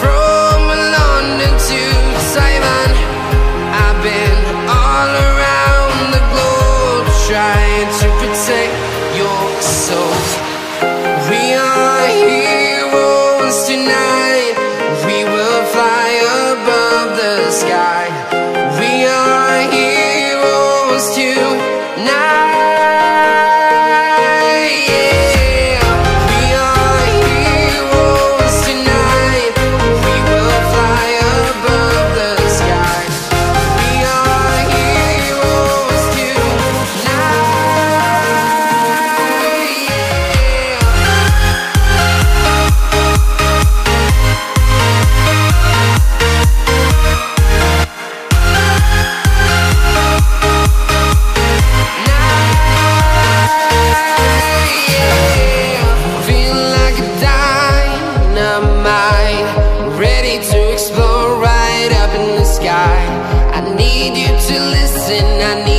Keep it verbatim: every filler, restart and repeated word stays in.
from London to Taiwan. I've been all around the globe, trying to protect your soul. We are heroes tonight. I need you to listen, I need